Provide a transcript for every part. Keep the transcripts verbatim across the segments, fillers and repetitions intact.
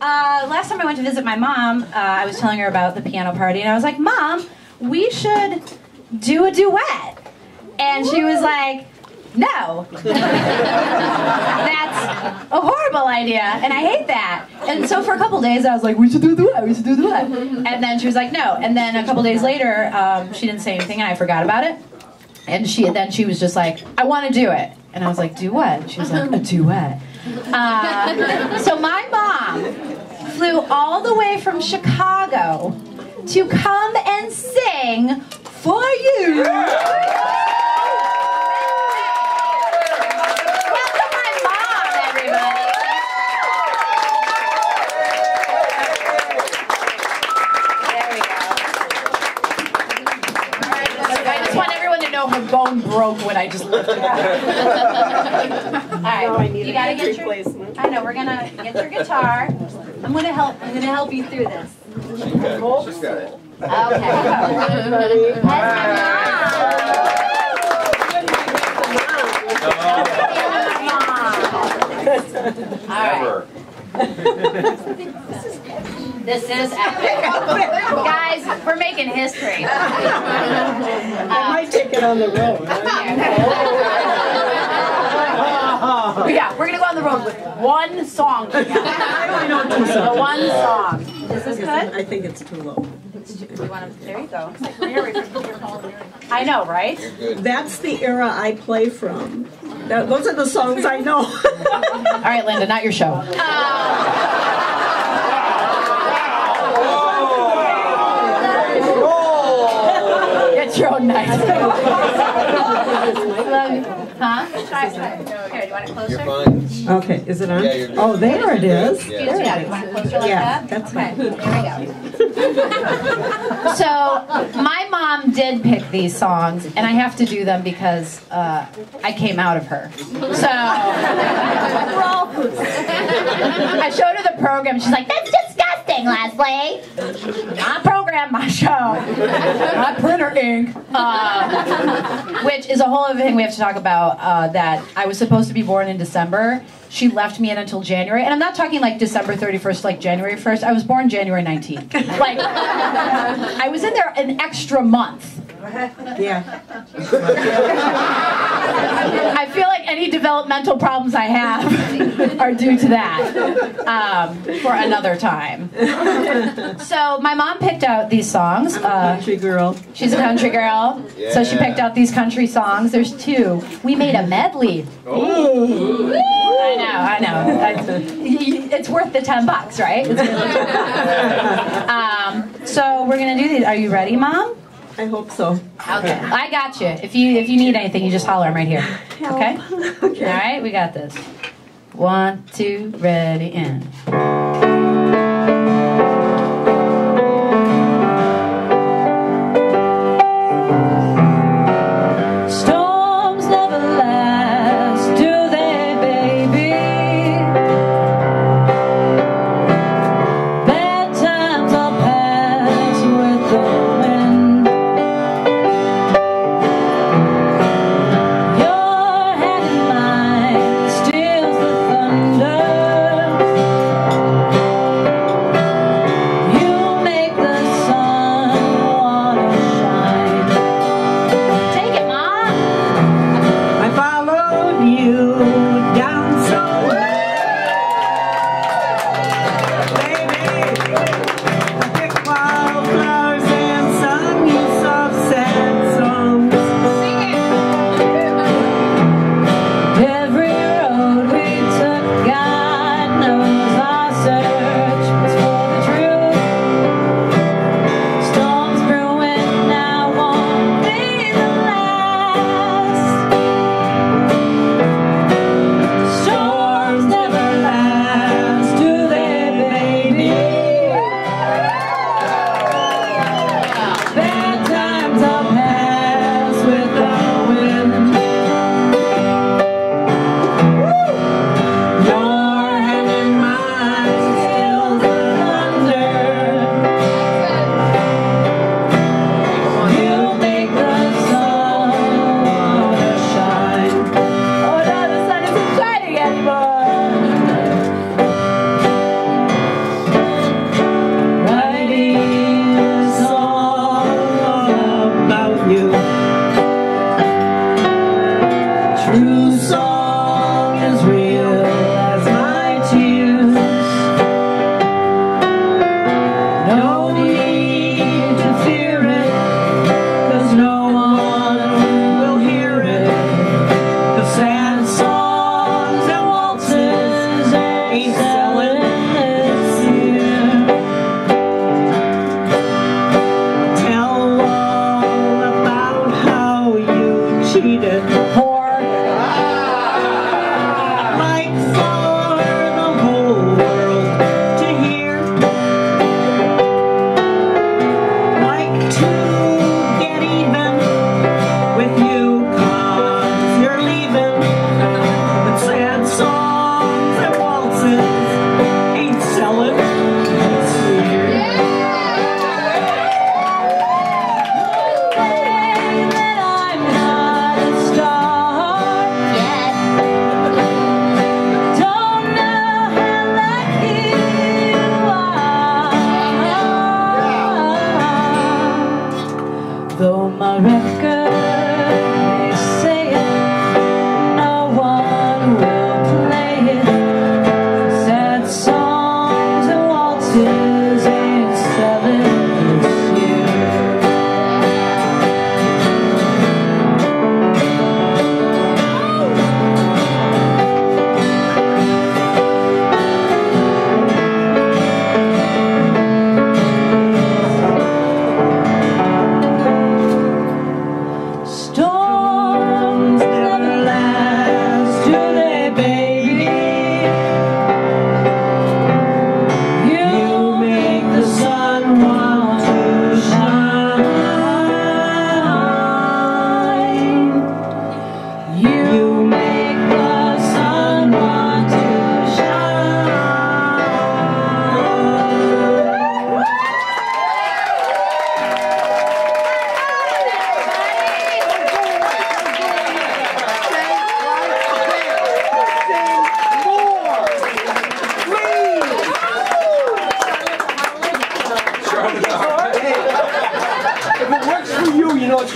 Uh, last time I went to visit my mom, uh, I was telling her about the piano party, and I was like, Mom, we should do a duet. And she was like, no. That's a horrible idea, and I hate that. And so for a couple days, I was like, we should do a duet, we should do a duet. And then she was like, no. And then a couple days later, um, she didn't say anything, and I forgot about it. And she then she was just like, I want to do it. And I was like, do what? And she was like, a duet. Uh, so my mom flew all the way from Chicago to come and sing for you. Welcome my mom, everybody. There we go. I just want everyone to know her bone broke when I just lifted her. All right, no, you gotta get your. I know we're gonna get your guitar. I'm gonna help. I'm gonna help you through this. She's got it. She's got it. Okay. That's my mom. All right. This is epic. Guys, we're making history. um, I might take it on the road. Yeah, we're gonna go on the road with one song. I only know two songs. The one song. Is this good? I think it's too low. Do you want to, there you go. I know, right? That's the era I play from. That, those are the songs I know. All right, Linda, not your show. Uh, oh. Get your own night. Huh? Here, do you want it closer? You're fine. Okay, is it on? Yeah, you're good. Oh, there it is. Yeah. There it is. Do you want it closer like yeah, that? That's okay. Fine. Here we go. So, my mom did pick these songs, and I have to do them because uh, I came out of her. So, I showed her the program, she's like, that's disgusting, Leslie! I programmed my show. I printer ink. Uh, which is a whole other thing we have to talk about, uh, that I was supposed to be born in December. She left me in until January, and I'm not talking like December thirty-first, like January first. I was born January nineteenth. Like, I was in there an extra month. Yeah. I feel like any developmental problems I have are due to that, um, for another time. So my mom picked out these songs. Uh, country girl. She's a country girl. Yeah. So she picked out these country songs. There's two. We made a medley. Ooh. Ooh. I know, I know. I, it's worth the ten bucks, right? It's really um, so we're gonna do these. Are you ready, Mom? I hope so. Okay, I got you. If you if you need anything, you just holler. I'm right here. Okay. Okay. All right, we got this. One, two, ready, and. Oh,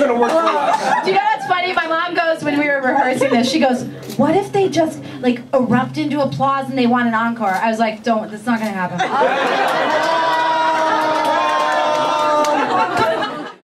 going to work for us. Do you know what's funny? My mom goes, when we were rehearsing this, she goes, what if they just like erupt into applause and they want an encore? I was like, don't, that's not going to happen.